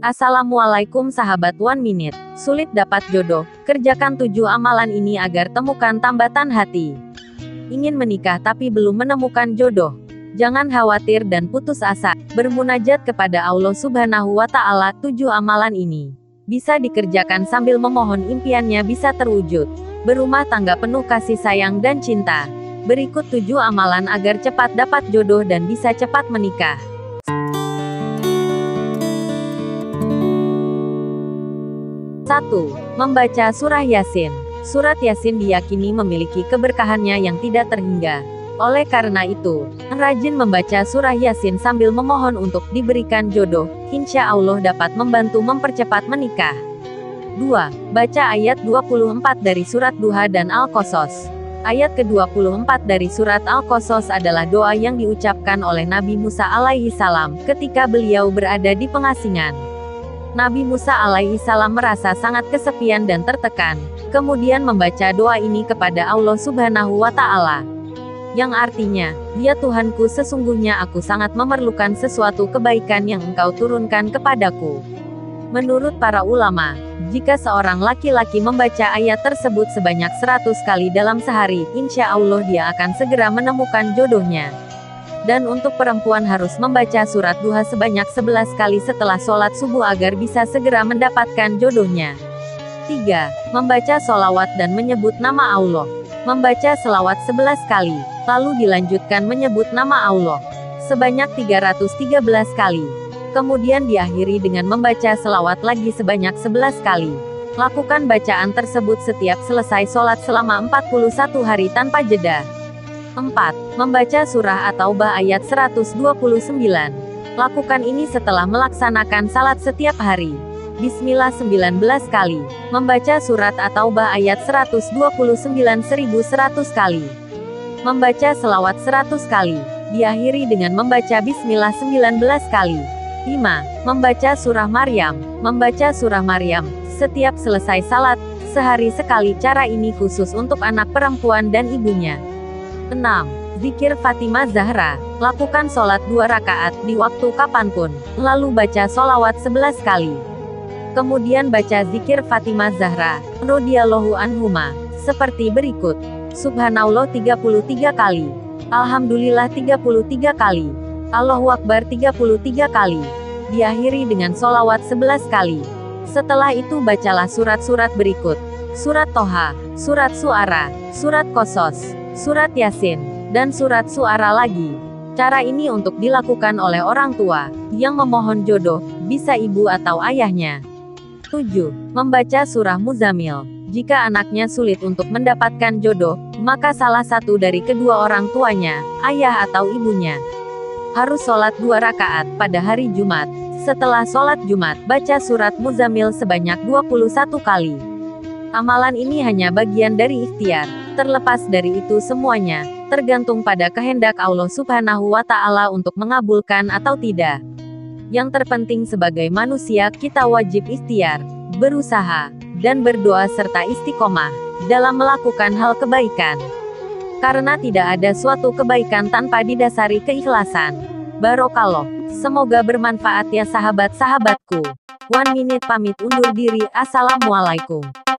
Assalamualaikum sahabat One Minute. Sulit dapat jodoh? Kerjakan 7 amalan ini agar temukan tambatan hati. Ingin menikah tapi belum menemukan jodoh? Jangan khawatir dan putus asa. Bermunajat kepada Allah Subhanahu wa Ta'ala. 7 amalan ini bisa dikerjakan sambil memohon impiannya bisa terwujud. Berumah tangga penuh kasih sayang dan cinta. Berikut 7 amalan agar cepat dapat jodoh dan bisa cepat menikah. Satu, membaca surah Yasin. Surat Yasin diyakini memiliki keberkahannya yang tidak terhingga. Oleh karena itu, rajin membaca surah Yasin sambil memohon untuk diberikan jodoh, insya Allah dapat membantu mempercepat menikah. 2. Baca ayat 24 dari surat Duha dan Al-Qasas. Ayat ke-24 dari surat Al-Qasas adalah doa yang diucapkan oleh Nabi Musa alaihi salam ketika beliau berada di pengasingan. Nabi Musa alaihi salam merasa sangat kesepian dan tertekan, kemudian membaca doa ini kepada Allah Subhanahu wa Ta'ala. Yang artinya, "Ya Tuhanku, sesungguhnya aku sangat memerlukan sesuatu kebaikan yang Engkau turunkan kepadaku." Menurut para ulama, jika seorang laki-laki membaca ayat tersebut sebanyak 100 kali dalam sehari, insya Allah dia akan segera menemukan jodohnya. Dan untuk perempuan harus membaca surat Duha sebanyak 11 kali setelah sholat subuh agar bisa segera mendapatkan jodohnya. 3. Membaca sholawat dan menyebut nama Allah. Membaca selawat 11 kali, lalu dilanjutkan menyebut nama Allah sebanyak 313 kali. Kemudian diakhiri dengan membaca selawat lagi sebanyak 11 kali. Lakukan bacaan tersebut setiap selesai sholat selama 41 hari tanpa jeda. 4. Membaca surah At-Taubah ayat 129. Lakukan ini setelah melaksanakan salat setiap hari. Bismillah 19 kali. Membaca surat At-Taubah ayat 129.100 kali. Membaca selawat 100 kali. Diakhiri dengan membaca Bismillah 19 kali. 5. Membaca surah Maryam. Membaca surah Maryam setiap selesai salat, sehari sekali. Cara ini khusus untuk anak perempuan dan ibunya. 6. Zikir Fatimah Zahra. Lakukan sholat 2 rakaat di waktu kapanpun, lalu baca sholawat 11 kali. Kemudian baca zikir Fatimah Zahra radhiyallahu anhuma seperti berikut: Subhanallah 33 kali, Alhamdulillah 33 kali, Allahu Akbar 33 kali. Diakhiri dengan sholawat 11 kali. Setelah itu bacalah surat-surat berikut: Surat Toha, Surat Suara, Surat Qasas, Surat Yasin, dan Surat Suara lagi. Cara ini untuk dilakukan oleh orang tua yang memohon jodoh, bisa ibu atau ayahnya. 7. Membaca surah Muzammil. Jika anaknya sulit untuk mendapatkan jodoh, maka salah satu dari kedua orang tuanya, ayah atau ibunya, harus sholat 2 rakaat pada hari Jumat. Setelah sholat Jumat, baca surat Muzammil sebanyak 21 kali. Amalan ini hanya bagian dari ikhtiar. Terlepas dari itu semuanya tergantung pada kehendak Allah Subhanahu wa Ta'ala untuk mengabulkan atau tidak. Yang terpenting sebagai manusia kita wajib ikhtiar, berusaha, dan berdoa serta istiqomah dalam melakukan hal kebaikan. Karena tidak ada suatu kebaikan tanpa didasari keikhlasan. Barokallah, semoga bermanfaat ya sahabat-sahabatku. One Minute pamit undur diri. Assalamualaikum.